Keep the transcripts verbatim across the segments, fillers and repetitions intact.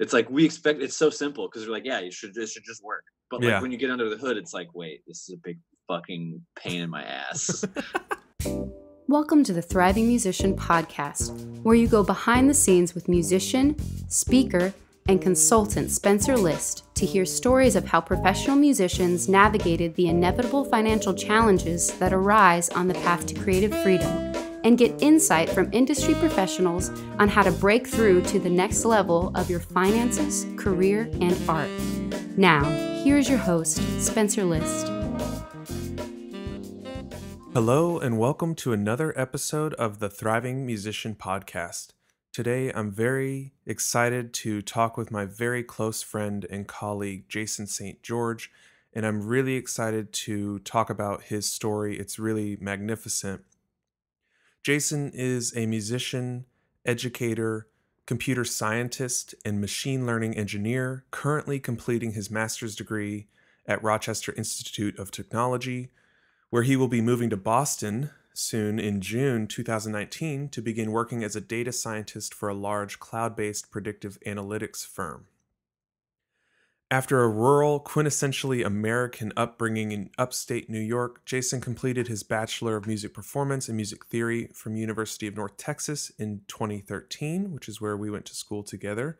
it's like we expect, it's so simple because we're like, yeah, you should, it should just work. But like yeah. when you get under the hood, it's like, wait, this is a big fucking pain in my ass. Welcome to the Thriving Musician Podcast, where you go behind the scenes with musician, speaker, and consultant Spenser Liszt to hear stories of how professional musicians navigated the inevitable financial challenges that arise on the path to creative freedom, and get insight from industry professionals on how to break through to the next level of your finances, career, and art. Now, here's your host, Spenser Liszt. Hello and welcome to another episode of the Thriving Musician Podcast. Today I'm very excited to talk with my very close friend and colleague Jason Saint George, and I'm really excited to talk about his story. It's really magnificent. Jason is a musician, educator, computer scientist, and machine learning engineer, currently completing his master's degree at Rochester Institute of Technology, where he will be moving to Boston soon in June two thousand nineteen to begin working as a data scientist for a large cloud-based predictive analytics firm. After a rural, quintessentially American upbringing in upstate New York, Jason completed his Bachelor of Music Performance and Music Theory from University of North Texas in twenty thirteen, which is where we went to school together,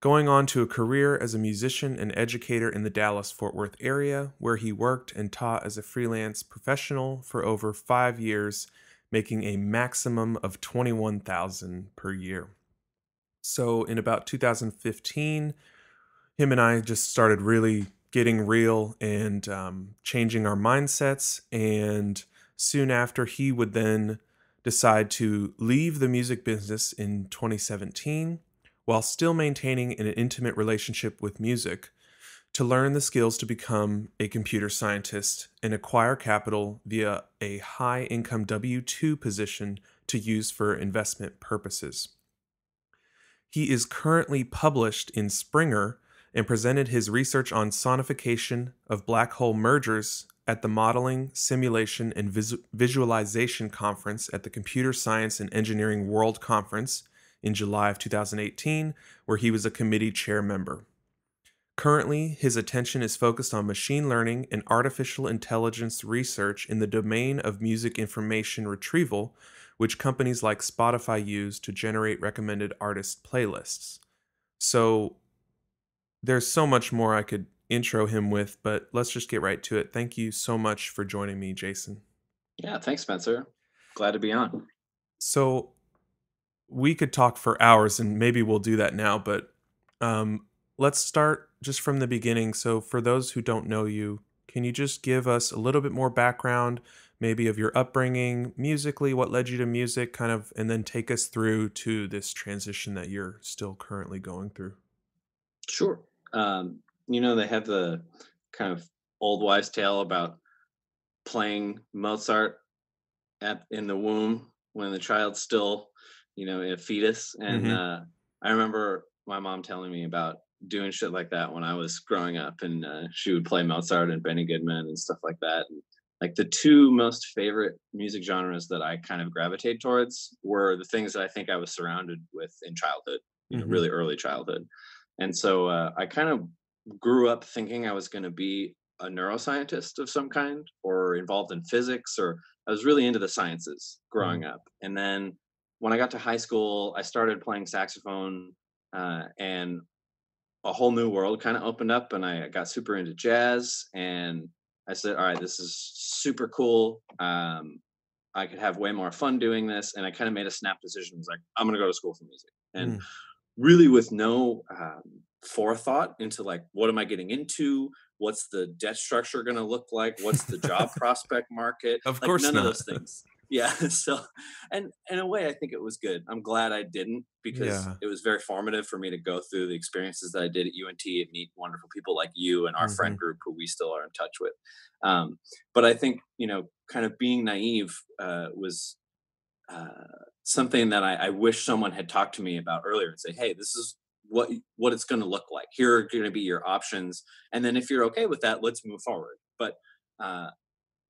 going on to a career as a musician and educator in the Dallas-Fort Worth area, where he worked and taught as a freelance professional for over five years, making a maximum of twenty-one thousand dollars per year. So in about two thousand fifteen, him and I just started really getting real and um, changing our mindsets, and soon after, he would then decide to leave the music business in twenty seventeen, while still maintaining an intimate relationship with music, to learn the skills to become a computer scientist and acquire capital via a high-income W two position to use for investment purposes. He is currently published in Springer and presented his research on sonification of black hole mergers at the Modeling, Simulation, and Visualization Conference at the Computer Science and Engineering World Conference in July of two thousand eighteen, where he was a committee chair member. Currently, his attention is focused on machine learning and artificial intelligence research in the domain of music information retrieval, which companies like Spotify use to generate recommended artist playlists. So there's so much more I could intro him with, but let's just get right to it. Thank you so much for joining me, Jason. Yeah, thanks, Spenser. Glad to be on. So we could talk for hours, and maybe we'll do that now, but um, let's start just from the beginning. So for those who don't know you, can you just give us a little bit more background, maybe of your upbringing musically, what led you to music, kind of, and then take us through to this transition that you're still currently going through? Sure. Um, you know, they have the kind of old wives' tale about playing Mozart at, in the womb when the child's still, you know, a fetus. And mm-hmm. uh, I remember my mom telling me about doing shit like that when I was growing up, and uh, she would play Mozart and Benny Goodman and stuff like that. And like the two most favorite music genres that I kind of gravitate towards were the things that I think I was surrounded with in childhood, you mm-hmm. know, really early childhood. And so uh, I kind of grew up thinking I was going to be a neuroscientist of some kind, or involved in physics, or I was really into the sciences growing mm-hmm. up. And then when I got to high school, I started playing saxophone, uh, and a whole new world kind of opened up, and I got super into jazz, and I said, all right, this is super cool. Um, I could have way more fun doing this. And I kind of made a snap decision. I was like, I'm going to go to school for music. And mm. really with no um, forethought into like, what am I getting into? What's the debt structure going to look like? What's the job prospect market? Of like, course none not. of those things. Yeah. So, and in a way, I think it was good. I'm glad I didn't, because yeah. it was very formative for me to go through the experiences that I did at U N T and meet wonderful people like you and our mm-hmm. friend group who we still are in touch with. Um, but I think, you know, kind of being naive uh, was uh, something that I, I wish someone had talked to me about earlier and say, hey, this is what what it's going to look like. Here are going to be your options. And then if you're okay with that, let's move forward. But uh,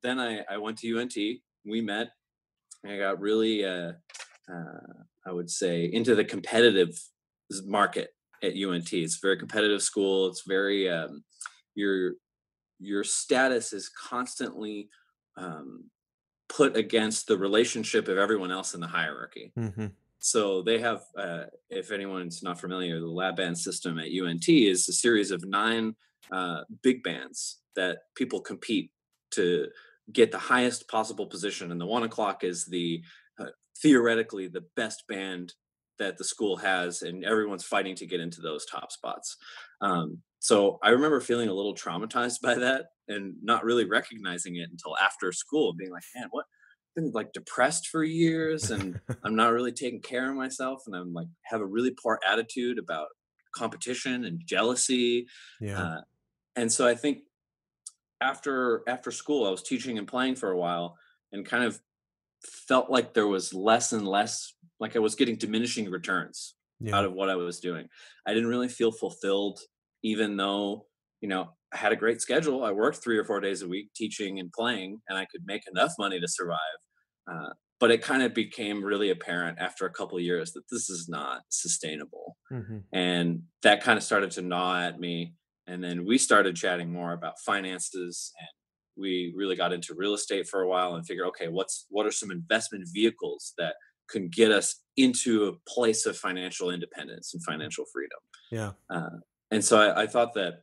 then I, I went to U N T. We met. I got really, uh, uh, I would say, into the competitive market at U N T. It's a very competitive school. It's very, um, your, your status is constantly um, put against the relationship of everyone else in the hierarchy. Mm-hmm. So they have, uh, if anyone's not familiar, the lab band system at U N T is a series of nine uh, big bands that people compete to get the highest possible position. And the one o'clock is the, uh, theoretically, the best band that the school has, and everyone's fighting to get into those top spots. Um, so I remember feeling a little traumatized by that and not really recognizing it until after school, being like, man, what? Been like depressed for years, and I'm not really taking care of myself, and I'm like have a really poor attitude about competition and jealousy. Yeah. Uh, and so I think after after school, I was teaching and playing for a while, and kind of felt like there was less and less, like I was getting diminishing returns yeah. out of what I was doing. I didn't really feel fulfilled, even though, you know, I had a great schedule. I worked three or four days a week teaching and playing, and I could make enough money to survive. Uh, but it kind of became really apparent after a couple of years that this is not sustainable. Mm-hmm. And that kind of started to gnaw at me. And then we started chatting more about finances, and we really got into real estate for a while and figured, okay, what's, what are some investment vehicles that can get us into a place of financial independence and financial freedom? Yeah. Uh, and so I, I thought that,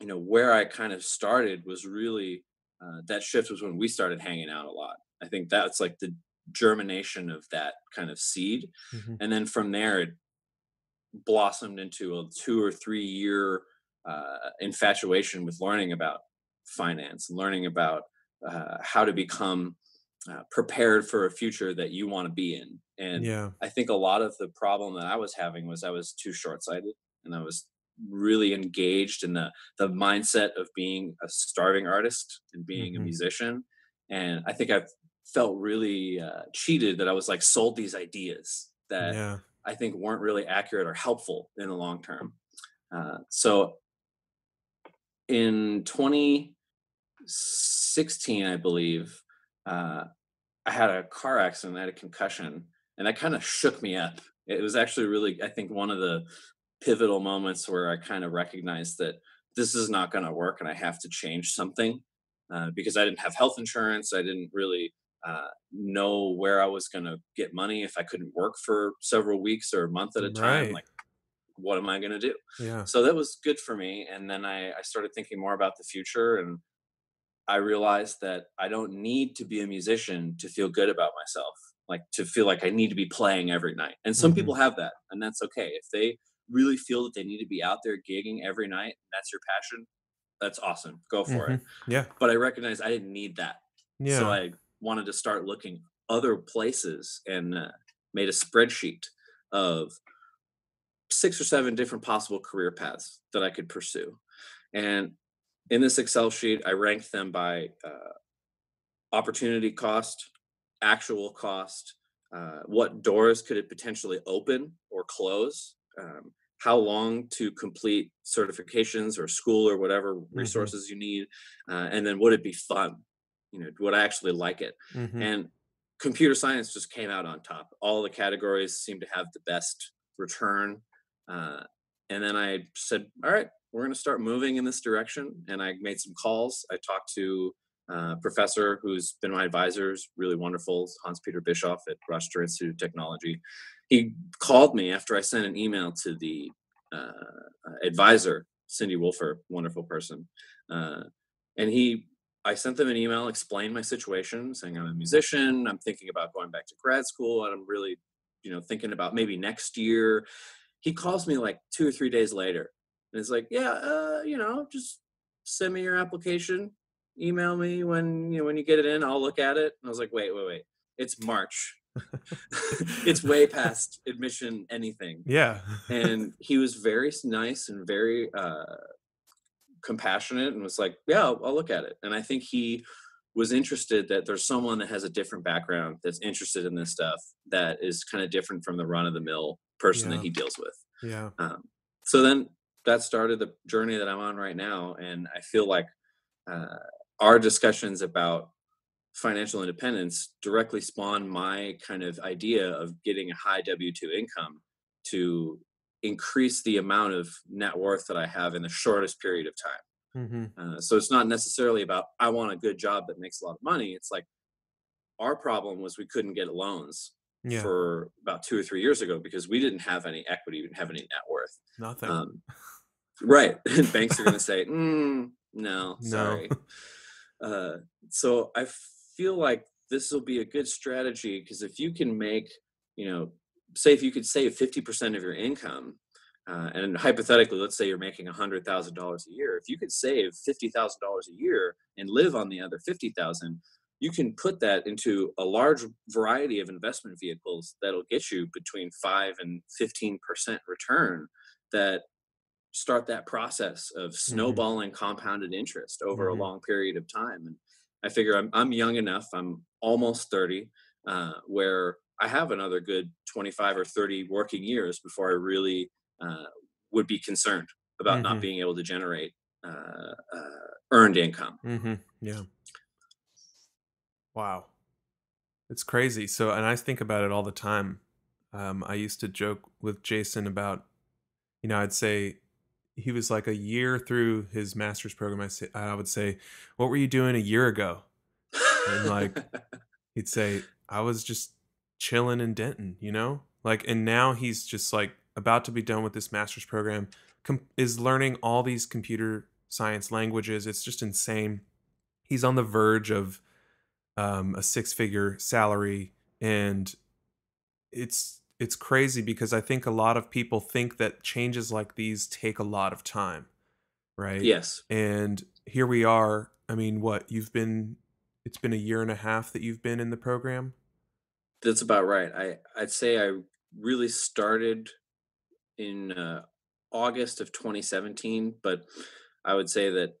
you know, where I kind of started was really, uh, that shift was when we started hanging out a lot. I think that's like the germination of that kind of seed. Mm-hmm. And then from there, it blossomed into a two or three year uh, infatuation with learning about finance, learning about uh, how to become uh, prepared for a future that you want to be in. And yeah. I think a lot of the problem that I was having was I was too short-sighted, and I was really engaged in the the mindset of being a starving artist and being mm-hmm. a musician. And I think I felt really uh, cheated that I was like sold these ideas that yeah. I think weren't really accurate or helpful in the long term. Uh, so in twenty sixteen, I believe, uh, I had a car accident, I had a concussion, and that kind of shook me up. It was actually really, I think, one of the pivotal moments where I kind of recognized that this is not going to work and I have to change something, uh, because I didn't have health insurance. I didn't really uh, know where I was going to get money if I couldn't work for several weeks or a month at a time. Right. Like, what am I going to do? Yeah. So that was good for me. And then I, I started thinking more about the future, and I realized that I don't need to be a musician to feel good about myself, like to feel like I need to be playing every night. And some mm-hmm. people have that, and that's okay. If they really feel that they need to be out there gigging every night, and that's your passion, that's awesome. Go for mm-hmm. it. Yeah. But I recognized I didn't need that. Yeah. So I wanted to start looking other places, and uh, made a spreadsheet of six or seven different possible career paths that I could pursue. And in this Excel sheet, I ranked them by uh, opportunity cost, actual cost, uh, what doors could it potentially open or close, Um, how long to complete certifications or school or whatever resources mm-hmm. you need, uh, and then would it be fun? You know, would I actually like it? Mm-hmm. And computer science just came out on top. All the categories seemed to have the best return. Uh, and then I said, all right, we're going to start moving in this direction. And I made some calls. I talked to uh, a professor who's been my advisor, really wonderful, Hans-Peter Bischoff at Rochester Institute of Technology. He called me after I sent an email to the uh, advisor, Cindy Wolfer, wonderful person. Uh, and he, I sent them an email, explained my situation, saying I'm a musician, I'm thinking about going back to grad school, and I'm really, you know, thinking about maybe next year. He calls me like two or three days later, and it's like, yeah, uh, you know, just send me your application, email me when you know, when you get it in, I'll look at it. And I was like, wait, wait, wait, it's March. It's way past admission anything. Yeah. And he was very nice and very uh compassionate, and was like, yeah, I'll, I'll look at it. And I think he was interested that there's someone that has a different background that's interested in this stuff that is kind of different from the run-of-the-mill person yeah. that he deals with. Yeah. Um, so then that started the journey that I'm on right now, and I feel like uh our discussions about financial independence directly spawned my kind of idea of getting a high W two income to increase the amount of net worth that I have in the shortest period of time. Mm-hmm. Uh, so it's not necessarily about, I want a good job that makes a lot of money. It's like, our problem was we couldn't get loans yeah. for about two or three years ago because we didn't have any equity, we didn't have any net worth. Nothing. Um, right. And banks are going to say, mm, no, sorry. No. Uh, so I feel like this will be a good strategy, because if you can make, you know, say if you could save fifty percent of your income, uh, and hypothetically, let's say you're making one hundred thousand dollars a year. If you could save fifty thousand dollars a year and live on the other fifty thousand dollars, you can put that into a large variety of investment vehicles that'll get you between five and fifteen percent return, that start that process of snowballing mm-hmm. compounded interest over mm-hmm. a long period of time. And I figure I'm, I'm young enough, I'm almost thirty, uh, where I have another good twenty-five or thirty working years before I really uh, would be concerned about mm-hmm. not being able to generate uh, uh, earned income. Mm-hmm. Yeah. Wow. It's crazy. So, and I think about it all the time. Um, I used to joke with Jason about, you know, I'd say he was like a year through his master's program. I say, I would say, what were you doing a year ago? And like, he'd say, I was just chilling in Denton, you know, like, and now he's just like about to be done with this master's program, com- is learning all these computer science languages. It's just insane. He's on the verge of Um, a six-figure salary, and it's it's crazy because I think a lot of people think that changes like these take a lot of time, right? Yes. And here we are. I mean, what you've been? It's been a year and a half that you've been in the program. That's about right. I I'd say I really started in uh, August of twenty seventeen, but I would say that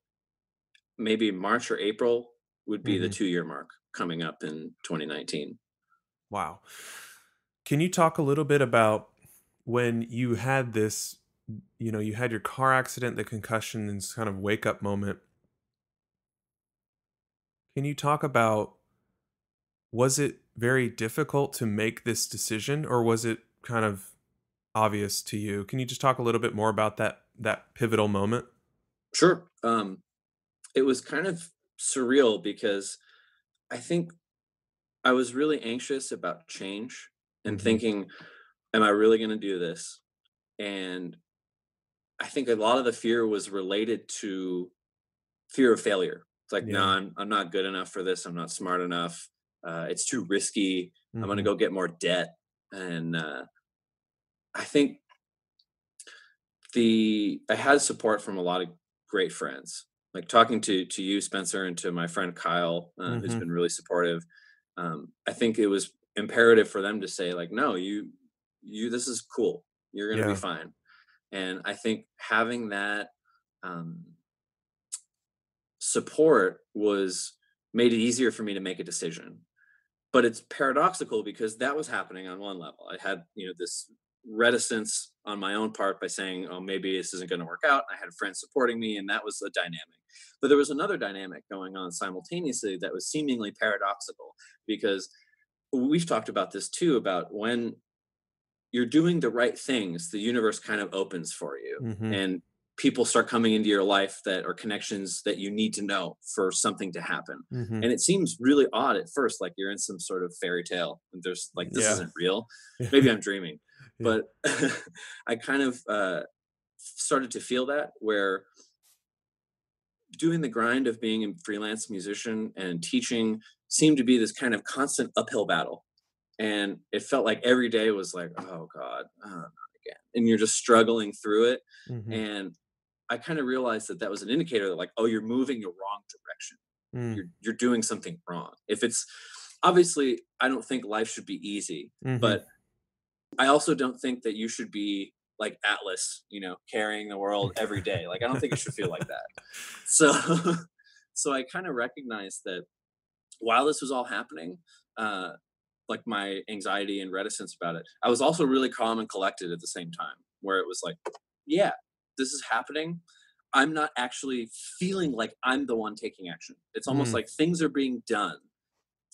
maybe March or April would be mm-hmm. the two-year mark, coming up in twenty nineteen. Wow. Can you talk a little bit about when you had this, you know, you had your car accident, the concussion, and this kind of wake up moment. Can you talk about, was it very difficult to make this decision, or was it kind of obvious to you? Can you just talk a little bit more about that, that pivotal moment? Sure. Um, it was kind of surreal because I think I was really anxious about change and mm-hmm. thinking, am I really going to do this? And I think a lot of the fear was related to fear of failure. It's like, yeah. no, I'm, I'm not good enough for this. I'm not smart enough. Uh, it's too risky. Mm-hmm. I'm going to go get more debt. And uh, I think the, I had support from a lot of great friends. Like talking to to you, Spenser, and to my friend Kyle, uh, mm-hmm. who's been really supportive. Um, I think it was imperative for them to say, like, no, you, you, this is cool. You're going to yeah. be fine. And I think having that um, support was made it easier for me to make a decision. But it's paradoxical because that was happening on one level. I had, you know, this reticence on my own part by saying, oh, maybe this isn't going to work out. I had friends supporting me, and that was the dynamic. But there was another dynamic going on simultaneously that was seemingly paradoxical, because we've talked about this too, about when you're doing the right things, the universe kind of opens for you mm-hmm. and people start coming into your life that are connections that you need to know for something to happen. Mm-hmm. And it seems really odd at first, like you're in some sort of fairy tale and there's like, this yeah. isn't real. Maybe I'm dreaming. Yeah. But I kind of uh, started to feel that, where doing the grind of being a freelance musician and teaching seemed to be this kind of constant uphill battle. And it felt like every day was like, oh God, oh, not again. And you're just struggling through it. Mm-hmm. And I kind of realized that that was an indicator that like, oh, you're moving the wrong direction. Mm. You're, you're doing something wrong. If it's, obviously, I don't think life should be easy, mm-hmm. but I also don't think that you should be like Atlas, you know, carrying the world every day. Like, I don't think it should feel like that. So, so I kind of recognized that while this was all happening, uh, like my anxiety and reticence about it, I was also really calm and collected at the same time, where it was like, yeah, this is happening. I'm not actually feeling like I'm the one taking action. It's almost mm. like things are being done.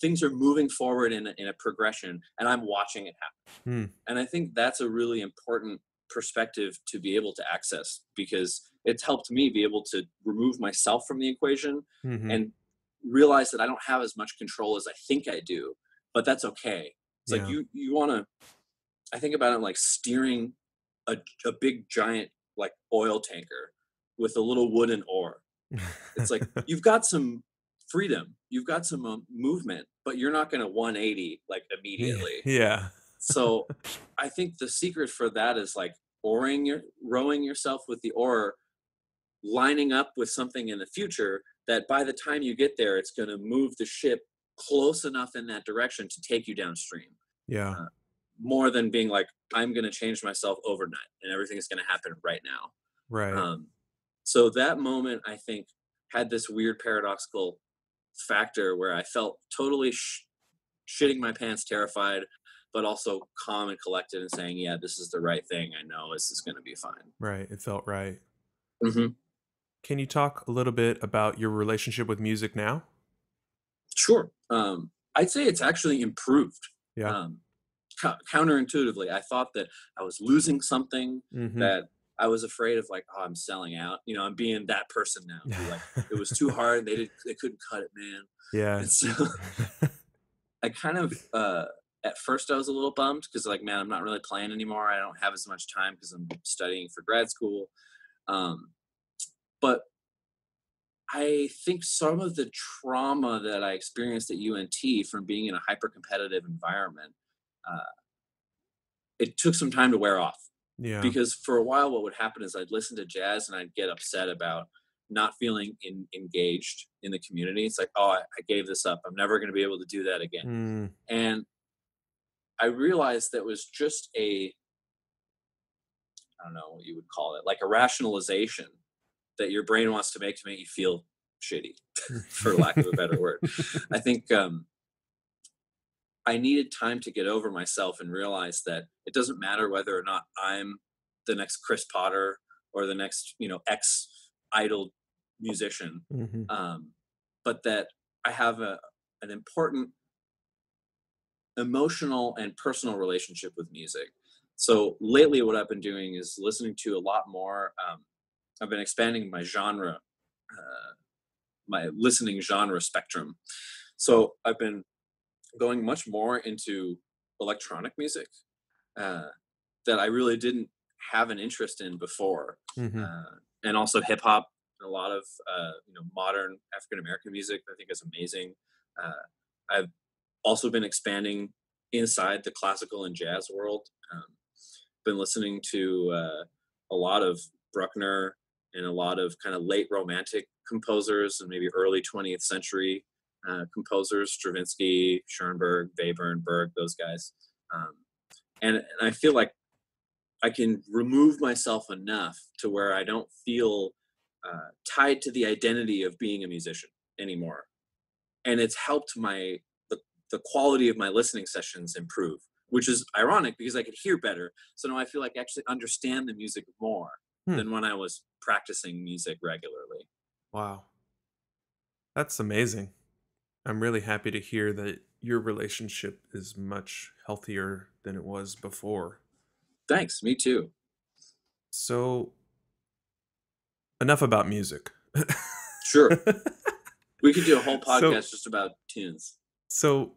Things are moving forward in a, in a progression, and I'm watching it happen. Hmm. And I think that's a really important perspective to be able to access, because it's helped me be able to remove myself from the equation mm-hmm. and realize that I don't have as much control as I think I do, but that's okay. It's yeah. like you, you want to, I think about it like steering a, a big giant like oil tanker with a little wooden oar. It's like, you've got some freedom, you've got some um, movement, but you're not going to one eighty like immediately. Yeah. So I think the secret for that is like oaring your, rowing yourself with the oar, lining up with something in the future that by the time you get there, it's going to move the ship close enough in that direction to take you downstream. Yeah. Uh, more than being like, I'm going to change myself overnight and everything is going to happen right now. Right. Um, so that moment, I think, had this weird paradoxical factor where I felt totally sh- shitting my pants, terrified, but also calm and collected and saying, yeah, this is the right thing. I know this is going to be fine. Right. It felt right. Mm-hmm. Can you talk a little bit about your relationship with music now? Sure. Um, I'd say it's actually improved. Yeah. Um, cu- counterintuitively, I thought that I was losing something, mm-hmm. that I was afraid of, like, oh, I'm selling out. You know, I'm being that person now. Who, like, it was too hard. They did, they couldn't cut it, man. Yeah. And so I kind of, uh, at first I was a little bummed because, like, man, I'm not really playing anymore. I don't have as much time because I'm studying for grad school. Um, but I think some of the trauma that I experienced at U N T from being in a hyper-competitive environment, uh, it took some time to wear off. Yeah. Because for a while, what would happen is I'd listen to jazz and I'd get upset about not feeling in, engaged in the community. It's like, oh, I, I gave this up. I'm never going to be able to do that again. Mm. And I realized that was just a, I don't know what you would call it, like a rationalization that your brain wants to make to make you feel shitty, for lack of a better word. I think um, I needed time to get over myself and realize that it doesn't matter whether or not I'm the next Chris Potter or the next, you know, ex-idol musician, mm-hmm. um, but that I have a an important emotional and personal relationship with music. So lately what I've been doing is listening to a lot more. Um, I've been expanding my genre, uh, my listening genre spectrum. So I've been going much more into electronic music uh, that I really didn't have an interest in before. Mm-hmm. Uh, and also hip hop, and a lot of uh, you know, modern African-American music I think is amazing. Uh, I've also been expanding inside the classical and jazz world. Um, been listening to uh, a lot of Bruckner and a lot of kind of late Romantic composers and maybe early twentieth century uh, composers, Stravinsky, Schoenberg, Webern, Berg, those guys. Um, and, and I feel like I can remove myself enough to where I don't feel uh, tied to the identity of being a musician anymore. And it's helped my the quality of my listening sessions improve, which is ironic because I could hear better. So now I feel like I actually understand the music more hmm. than when I was practicing music regularly. Wow. That's amazing. I'm really happy to hear that your relationship is much healthier than it was before. Thanks. Me too. So enough about music. Sure. We could do a whole podcast so, just about tunes. So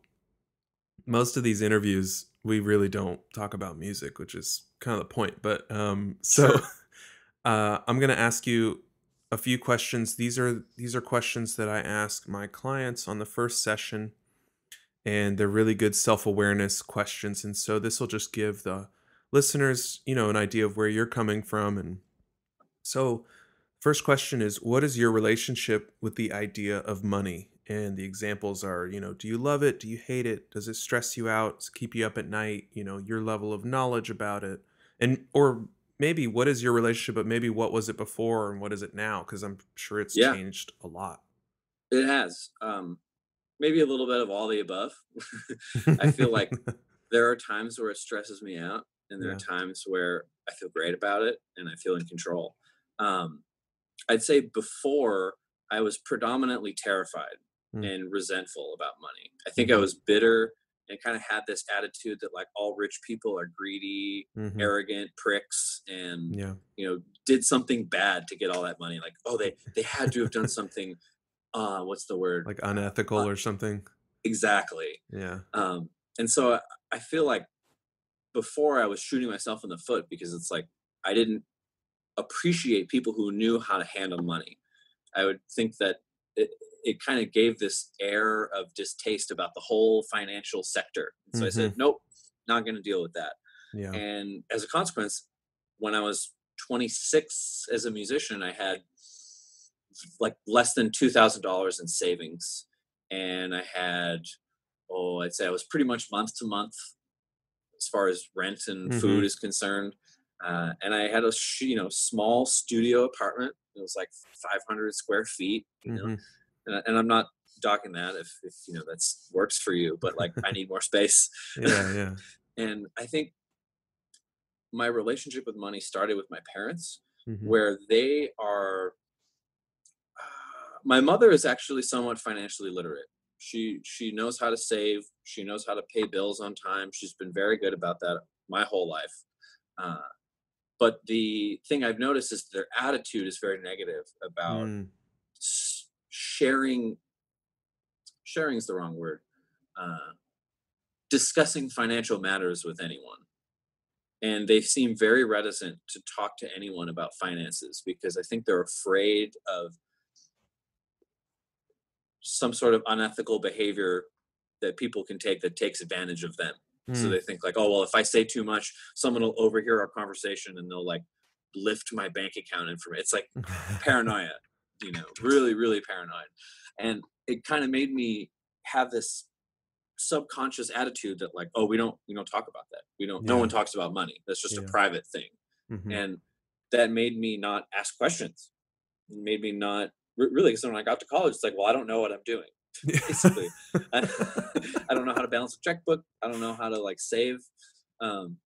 most of these interviews, we really don't talk about music, which is kind of the point. But um, so sure. uh, I'm going to ask you a few questions. These are these are questions that I ask my clients on the first session, and they're really good self-awareness questions. And so this will just give the listeners, you know, an idea of where you're coming from. And so first question is, what is your relationship with the idea of money? And the examples are, you know, do you love it? Do you hate it? Does it stress you out? Does it keep you up at night? You know, your level of knowledge about it. And, or maybe what is your relationship, but maybe what was it before and what is it now? Because I'm sure it's yeah. changed a lot. It has. Um, maybe a little bit of all the above. I feel like there are times where it stresses me out and there yeah. are times where I feel great about it and I feel in control. Um, I'd say before I was predominantly terrified and resentful about money. I think I was bitter and kind of had this attitude that like all rich people are greedy, mm-hmm. arrogant pricks, and yeah. you know, did something bad to get all that money. Like, oh, they they had to have done something. Uh, what's the word? Like unethical uh, or something. Exactly. Yeah. Um, and so I, I feel like before I was shooting myself in the foot because it's like I didn't appreciate people who knew how to handle money. I would think that it, it kind of gave this air of distaste about the whole financial sector. So mm-hmm. I said, nope, not going to deal with that. Yeah. And as a consequence, when I was twenty-six as a musician, I had like less than two thousand dollars in savings. And I had, oh, I'd say I was pretty much month to month as far as rent and mm-hmm. food is concerned. Uh, and I had a, you know, small studio apartment. It was like five hundred square feet, you know, mm-hmm. and, and I'm not docking that if, if, you know, that's works for you, but like I need more space. Yeah, yeah. And I think my relationship with money started with my parents, mm-hmm. where they are, uh, my mother is actually somewhat financially literate. She, she knows how to save. She knows how to pay bills on time. She's been very good about that my whole life. Uh, But the thing I've noticed is their attitude is very negative about mm. sharing. Sharing is the wrong word. Uh, discussing financial matters with anyone. And they seem very reticent to talk to anyone about finances because I think they're afraid of some sort of unethical behavior that people can take that takes advantage of them. So they think like, oh, well, if I say too much, someone will overhear our conversation and they'll like lift my bank account information. It's like paranoia, you know, really, really paranoid. And it kind of made me have this subconscious attitude that like, oh, we don't, we don't talk about that. We don't, yeah. no one talks about money. That's just yeah. a private thing. Mm-hmm. And that made me not ask questions. It made me not really, because when I got to college, it's like, well, I don't know what I'm doing. Basically, I, I don't know how to balance a checkbook. I don't know how to like save, um,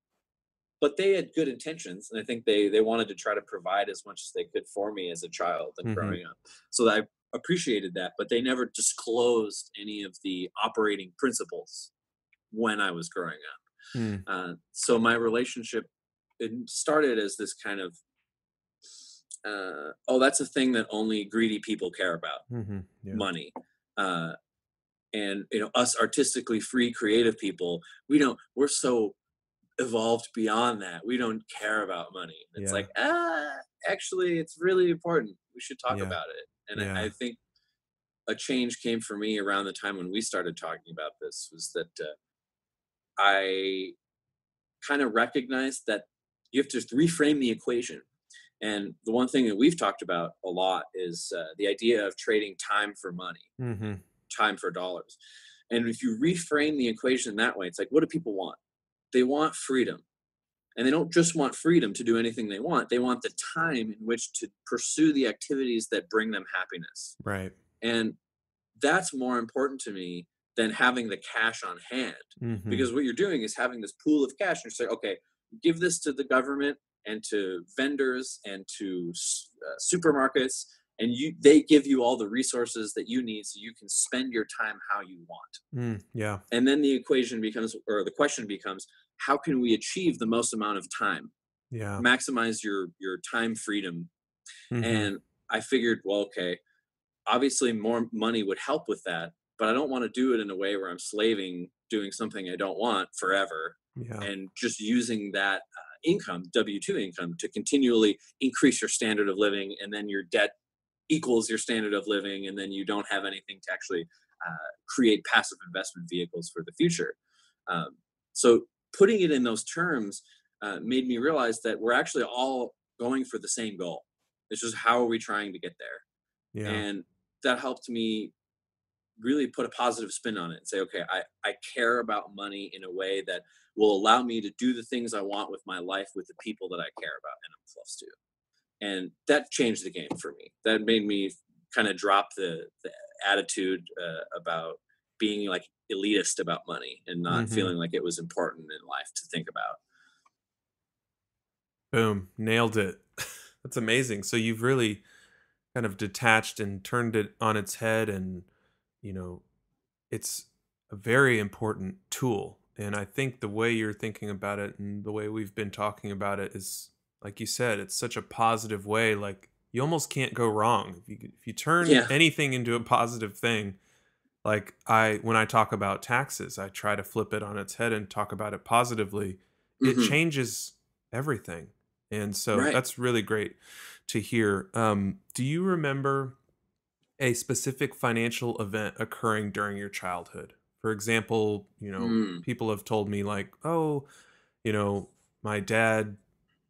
but they had good intentions, and I think they they wanted to try to provide as much as they could for me as a child and mm-hmm. growing up. So I appreciated that, but they never disclosed any of the operating principles when I was growing up. Mm. Uh, so my relationship it started as this kind of uh, oh, that's a thing that only greedy people care about, mm-hmm. yeah. money. Uh, and, you know, us artistically free, creative people, we don't, we're so evolved beyond that. We don't care about money. It's yeah. like, ah, actually, it's really important. We should talk yeah. about it. And yeah. I, I think a change came for me around the time when we started talking about this was that uh, I kind of recognized that you have to reframe the equation. And the one thing that we've talked about a lot is uh, the idea of trading time for money, mm-hmm. time for dollars. And if you reframe the equation that way, it's like, what do people want? They want freedom. And they don't just want freedom to do anything they want. They want the time in which to pursue the activities that bring them happiness. Right. And that's more important to me than having the cash on hand. Mm-hmm. Because what you're doing is having this pool of cash. And you're saying, okay, give this to the government and to vendors and to uh, supermarkets, and you they give you all the resources that you need so you can spend your time how you want. Mm, yeah. And then the equation becomes, or the question becomes, how can we achieve the most amount of time? Yeah. Maximize your, your time freedom. Mm-hmm. And I figured, well, okay, obviously more money would help with that, but I don't want to do it in a way where I'm slaving, doing something I don't want forever. Yeah. And just using that uh, income, W two income, to continually increase your standard of living, and then your debt equals your standard of living, and then you don't have anything to actually uh, create passive investment vehicles for the future. Um, so putting it in those terms uh, made me realize that we're actually all going for the same goal. It's just how are we trying to get there? Yeah. And that helped me really put a positive spin on it and say, okay, I, I care about money in a way that will allow me to do the things I want with my life with the people that I care about and I'm close to. And that changed the game for me. That made me kind of drop the, the attitude uh, about being like elitist about money and not mm-hmm. feeling like it was important in life to think about. Boom. Nailed it. That's amazing. So you've really kind of detached and turned it on its head and, you know, it's a very important tool. And I think the way you're thinking about it and the way we've been talking about it is, like you said, it's such a positive way. Like, you almost can't go wrong. If you, if you turn yeah. anything into a positive thing, like I, when I talk about taxes, I try to flip it on its head and talk about it positively. Mm-hmm. It changes everything. And so right. that's really great to hear. Um, do you remember a specific financial event occurring during your childhood? For example, you know, mm. people have told me like, oh, you know, my dad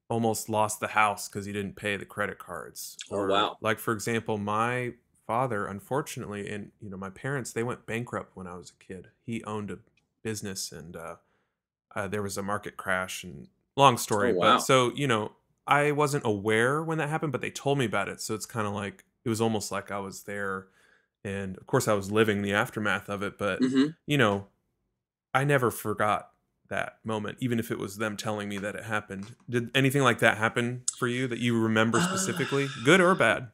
almost lost the house because he didn't pay the credit cards. Oh, or wow. like, for example, my father, unfortunately, and, you know, my parents, they went bankrupt when I was a kid. He owned a business and uh, uh, there was a market crash and long story. Oh, wow. But so, you know, I wasn't aware when that happened, but they told me about it. So it's kind of like, it was almost like I was there. And of course I was living the aftermath of it, but mm-hmm. you know, I never forgot that moment, even if it was them telling me that it happened. Did anything like that happen for you that you remember specifically, uh, good or bad?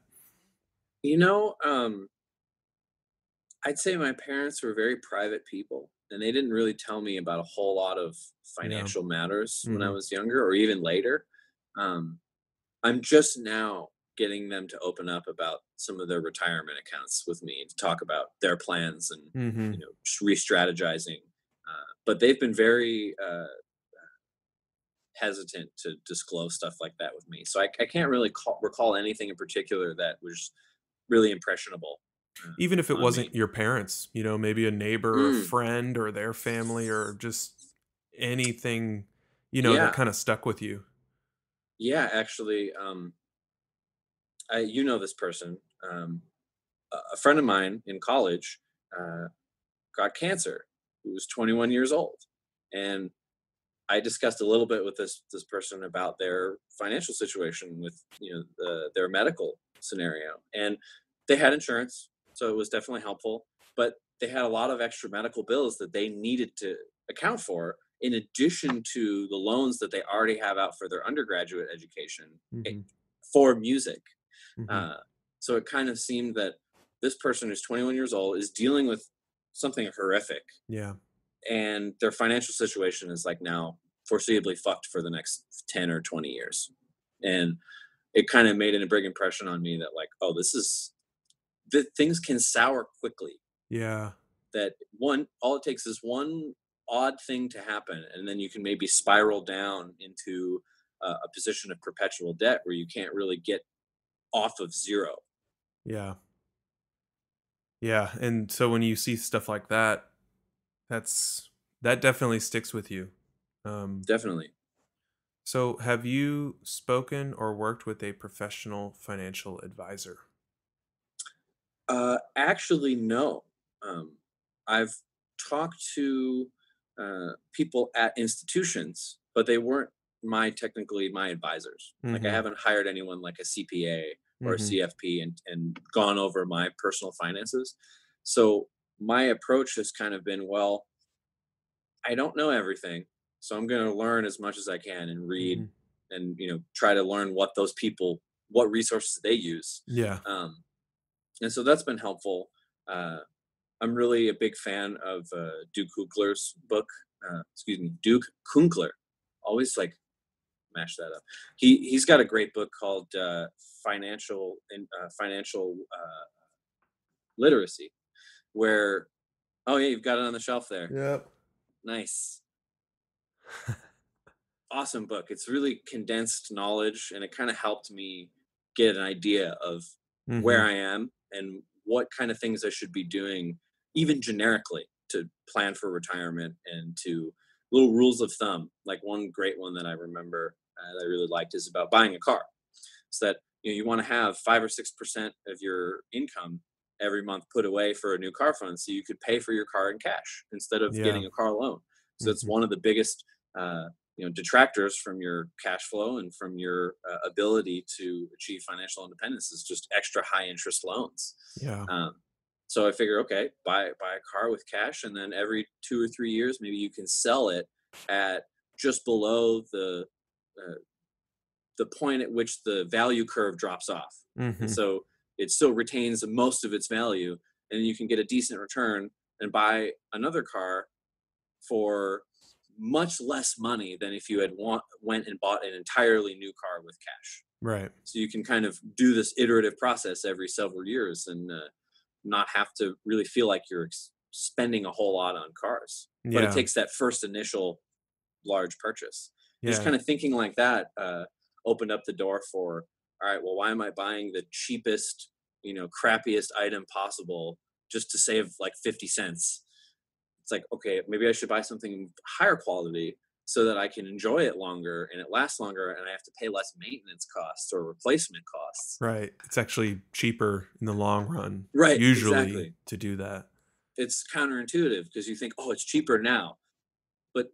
You know, um, I'd say my parents were very private people and they didn't really tell me about a whole lot of financial no. matters mm-hmm. when I was younger or even later. Um, I'm just now getting them to open up about some of their retirement accounts with me to talk about their plans and, mm-hmm. you know, re-strategizing. Uh, but they've been very uh, hesitant to disclose stuff like that with me. So I, I can't really call, recall anything in particular that was really impressionable. Uh, Even if it wasn't me. Your parents, you know, maybe a neighbor mm. or a friend or their family or just anything, you know, yeah. that kind of stuck with you. Yeah, actually, um, I, you know this person, um, a friend of mine in college uh, got cancer, who was twenty-one years old. And I discussed a little bit with this this person about their financial situation with, you know, the, their medical scenario. And they had insurance, so it was definitely helpful. But they had a lot of extra medical bills that they needed to account for, in addition to the loans that they already have out for their undergraduate education mm-hmm. for music. Mm-hmm. Uh, so it kind of seemed that this person who's twenty-one years old is dealing with something horrific. Yeah. And their financial situation is like now foreseeably fucked for the next ten or twenty years. And it kind of made a big impression on me that like, oh, this is, that things can sour quickly. Yeah. That one, all it takes is one odd thing to happen. And then you can maybe spiral down into uh, a position of perpetual debt where you can't really get off of zero. Yeah. Yeah. And so when you see stuff like that, that's, that definitely sticks with you. Um, definitely. So have you spoken or worked with a professional financial advisor? Uh, actually, no. Um, I've talked to uh, people at institutions, but they weren't my technically my advisors. Mm-hmm. Like I haven't hired anyone like a C P A or a C F P and, and gone over my personal finances. So my approach has kind of been, well, I don't know everything. So I'm going to learn as much as I can and read mm-hmm. and, you know, try to learn what those people, what resources they use. Yeah. Um, and so that's been helpful. Uh, I'm really a big fan of uh, Duke Kunkler's book, uh, excuse me, Duke Kunkler. Always like mash that up. He he's got a great book called uh, Financial in, uh, Financial uh, Literacy, where oh yeah, you've got it on the shelf there. Yep, nice, awesome book. It's really condensed knowledge, and it kind of helped me get an idea of mm-hmm. where I am and what kind of things I should be doing, even generically, to plan for retirement and to little rules of thumb. Like one great one that I remember uh, that I really liked is about buying a car. So that, you know, you want to have five or six percent of your income every month put away for a new car fund, so you could pay for your car in cash instead of yeah. getting a car loan. So it's mm-hmm. one of the biggest, uh, you know, detractors from your cash flow and from your uh, ability to achieve financial independence is just extra high interest loans. Yeah. Um, So I figure, okay, buy buy a car with cash, and then every two or three years, maybe you can sell it at just below the uh, the point at which the value curve drops off. Mm-hmm. And so it still retains most of its value, and you can get a decent return and buy another car for much less money than if you had want, went and bought an entirely new car with cash. Right. So you can kind of do this iterative process every several years and uh, not have to really feel like you're ex- spending a whole lot on cars. Yeah. But it takes that first initial large purchase. Yeah. Just kind of thinking like that uh, opened up the door for, all right, well, why am I buying the cheapest, you know, crappiest item possible just to save like fifty cents? It's like, okay, maybe I should buy something higher quality so that I can enjoy it longer and it lasts longer and I have to pay less maintenance costs or replacement costs. Right. It's actually cheaper in the long run. Right. Usually exactly. To do that. It's counterintuitive because you think, oh, it's cheaper now. But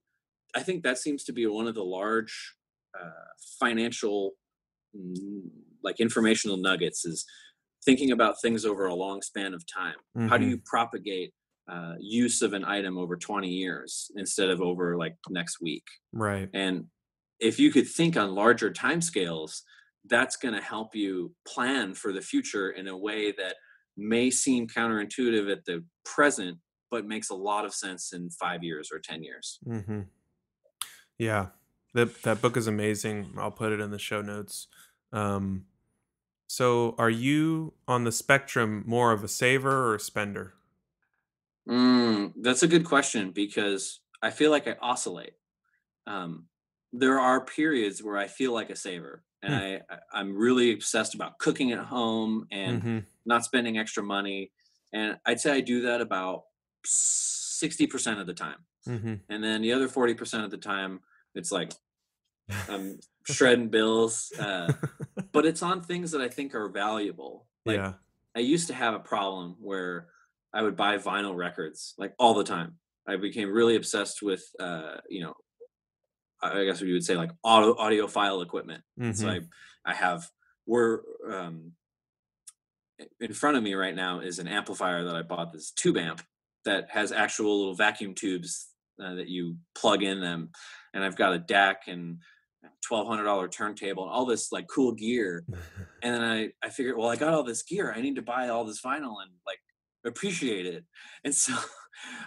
I think that seems to be one of the large uh, financial, like informational nuggets is thinking about things over a long span of time. Mm-hmm. How do you propagate uh, use of an item over twenty years instead of over like next week? Right. And if you could think on larger timescales, that's going to help you plan for the future in a way that may seem counterintuitive at the present, but makes a lot of sense in five years or ten years. Mm-hmm. Yeah. That, that book is amazing. I'll put it in the show notes. Um, so are you on the spectrum more of a saver or a spender? Mm, that's a good question because I feel like I oscillate. Um, there are periods where I feel like a saver and mm. I, I'm really obsessed about cooking at home and mm-hmm. not spending extra money. And I'd say I do that about sixty percent of the time. Mm-hmm. And then the other forty percent of the time, it's like I'm shredding bills, uh, but it's on things that I think are valuable. Like yeah. I used to have a problem where I would buy vinyl records like all the time. I became really obsessed with, uh, you know, I guess we would say like audio audiophile equipment. Mm-hmm. So I, I have, we're um, in front of me right now is an amplifier that I bought, this tube amp that has actual little vacuum tubes uh, that you plug in them. And I've got a D A C and twelve hundred dollars turntable and all this like cool gear. And then I, I figured, well, I got all this gear. I need to buy all this vinyl and like appreciate it. And so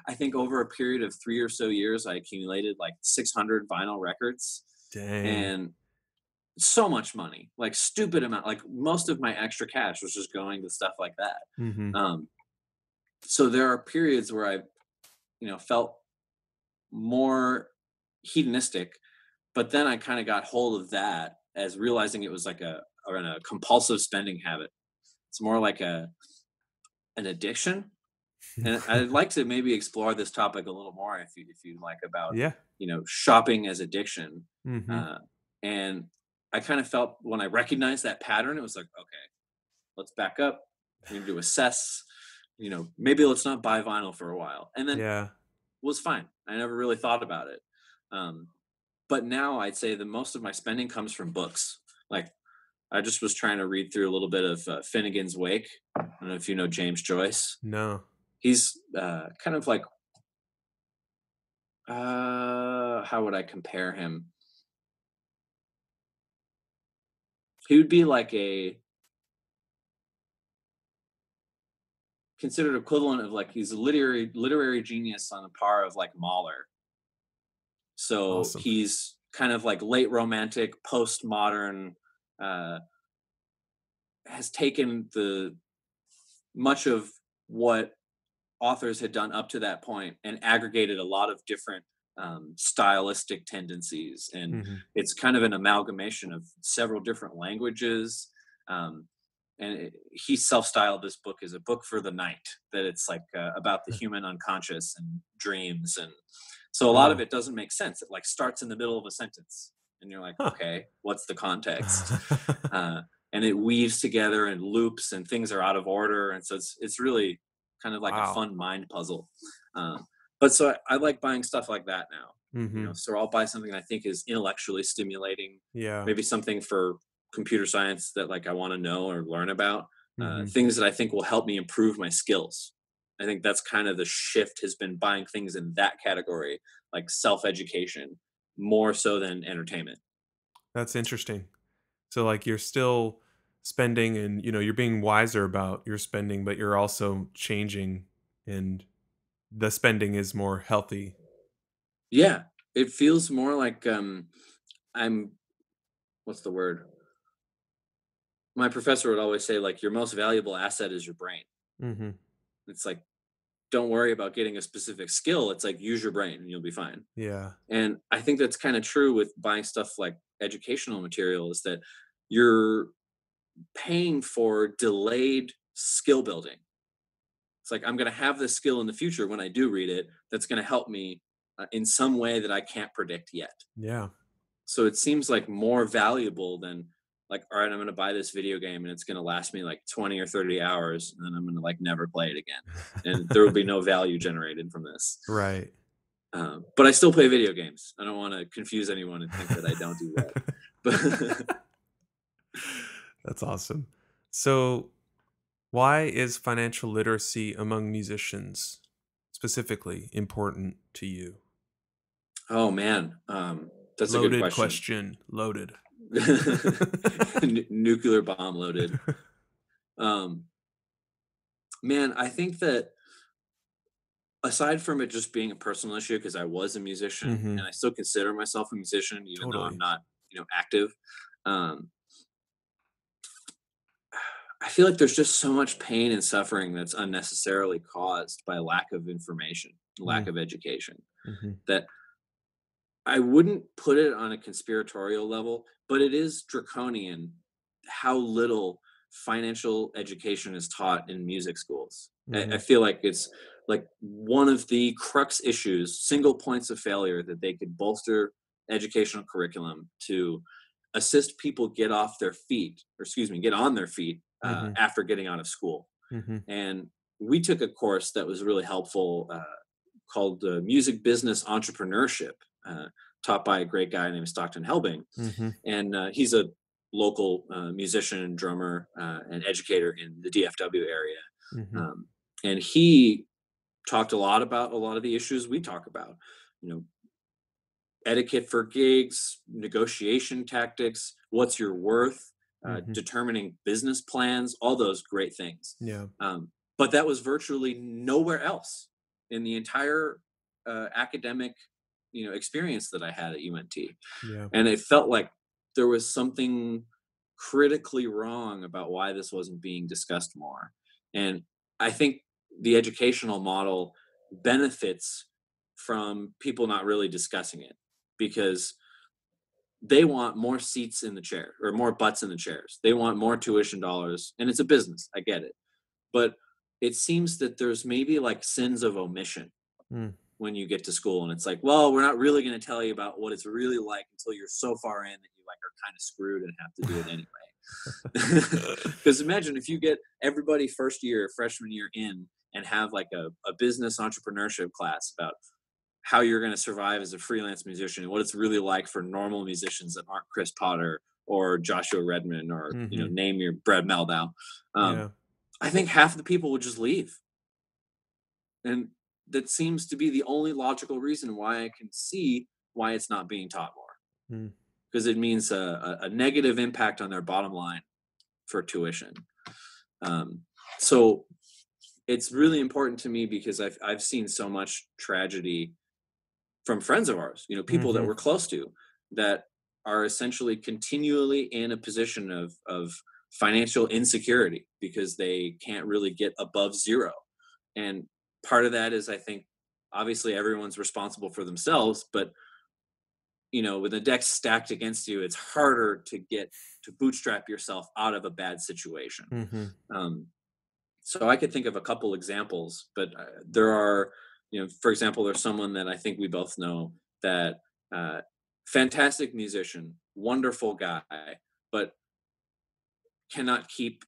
I think over a period of three or so years, I accumulated like six hundred vinyl records. Dang. And so much money, like stupid amount, like most of my extra cash was just going to stuff like that. Mm-hmm. Um, so there are periods where I, you know, felt more hedonistic, but then I kind of got hold of that as realizing it was like a or in a compulsive spending habit. It's more like a an addiction, and I'd like to maybe explore this topic a little more if you if you like about yeah. you know shopping as addiction. Mm-hmm. Uh, and I kind of felt when I recognized that pattern, it was like okay, let's back up. We need to assess. You know, maybe let's not buy vinyl for a while, and then yeah, it was fine. I never really thought about it. Um, but now I'd say the most of my spending comes from books. Like I just was trying to read through a little bit of uh, Finnegans Wake. I don't know if you know James Joyce. No, he's uh, kind of like, uh, how would I compare him? He would be like a considered equivalent of like, he's a literary, literary genius on the par of like Mahler. So awesome. He's kind of like late romantic, postmodern, uh, has taken the much of what authors had done up to that point and aggregated a lot of different um, stylistic tendencies. And mm-hmm. it's kind of an amalgamation of several different languages. Um, and it, he self-styled this book as a book for the night, that it's like uh, about the human unconscious and dreams and, so a lot of it doesn't make sense. It like starts in the middle of a sentence and you're like, huh. okay, what's the context? uh, and it weaves together and loops and things are out of order. And so it's, it's really kind of like wow. a fun mind puzzle. Uh, but so I, I like buying stuff like that now. Mm-hmm. You know, so I'll buy something I think is intellectually stimulating. Yeah. Maybe something for computer science that like I want to know or learn about. Mm-hmm. Uh, things that I think will help me improve my skills. I think that's kind of the shift has been buying things in that category, like self-education, more so than entertainment. That's interesting. So like you're still spending and, you know, you're being wiser about your spending, but you're also changing and the spending is more healthy. Yeah, it feels more like um, I'm, what's the word? My professor would always say, like, your most valuable asset is your brain. Mm-hmm. It's like, don't worry about getting a specific skill. It's like, use your brain and you'll be fine. Yeah. And I think that's kind of true with buying stuff like educational material, is that you're paying for delayed skill building. It's like, I'm going to have this skill in the future when I do read it, that's going to help me uh, in some way that I can't predict yet. Yeah. So it seems like more valuable than like, all right, I'm going to buy this video game and it's going to last me like twenty or thirty hours. And then I'm going to like never play it again. And there will be no value generated from this. Right. Um, but I still play video games. I don't want to confuse anyone and think that I don't do that. But that's awesome. So why is financial literacy among musicians specifically important to you? Oh man. Um, that's a good question. Loaded question. Loaded. N- nuclear bomb loaded. Um, man, I think that aside from it just being a personal issue, because I was a musician, mm-hmm. and I still consider myself a musician, even totally. though I'm not, you know, active. Um, I feel like there's just so much pain and suffering that's unnecessarily caused by lack of information, lack mm-hmm. of education, mm-hmm. that I wouldn't put it on a conspiratorial level, but it is draconian how little financial education is taught in music schools. Mm-hmm. I, I feel like it's like one of the crux issues, single points of failure that they could bolster educational curriculum to assist people get off their feet, or excuse me, get on their feet uh, mm-hmm. after getting out of school. Mm-hmm. And we took a course that was really helpful uh, called uh, Music Business Entrepreneurship. Uh, taught by a great guy named Stockton Helbing. Mm-hmm. And uh, he's a local uh, musician, drummer, uh, and educator in the D F W area. Mm-hmm. Um, and he talked a lot about a lot of the issues we talk about, you know, etiquette for gigs, negotiation tactics, what's your worth, uh, mm-hmm. determining business plans, all those great things. Yeah. Um, but that was virtually nowhere else in the entire uh, academic you know, experience that I had at U N T. Yeah. And it felt like there was something critically wrong about why this wasn't being discussed more. And I think the educational model benefits from people not really discussing it, because they want more seats in the chair, or more butts in the chairs. They want more tuition dollars, and it's a business. I get it. But it seems that there's maybe like sins of omission. Mm. When you get to school, and it's like, well, we're not really going to tell you about what it's really like until you're so far in that you like are kind of screwed and have to do it anyway. Because imagine if you get everybody first year, freshman year in, and have like a, a business entrepreneurship class about how you're going to survive as a freelance musician and what it's really like for normal musicians that aren't Chris Potter or Joshua Redman or, mm-hmm. you know, name your Brad Meldau. Um, yeah. I think half the people would just leave. And that seems to be the only logical reason why I can see why it's not being taught more, because mm. it means a, a negative impact on their bottom line for tuition. Um, so it's really important to me, because I've, I've seen so much tragedy from friends of ours, you know, people mm-hmm. that we're close to that are essentially continually in a position of, of financial insecurity because they can't really get above zero. And part of that is, I think, obviously everyone's responsible for themselves, but, you know, with the decks stacked against you, it's harder to get to bootstrap yourself out of a bad situation. Mm-hmm. Um, so I could think of a couple examples, but uh, there are, you know, for example, there's someone that I think we both know that uh, fantastic musician, wonderful guy, but cannot keep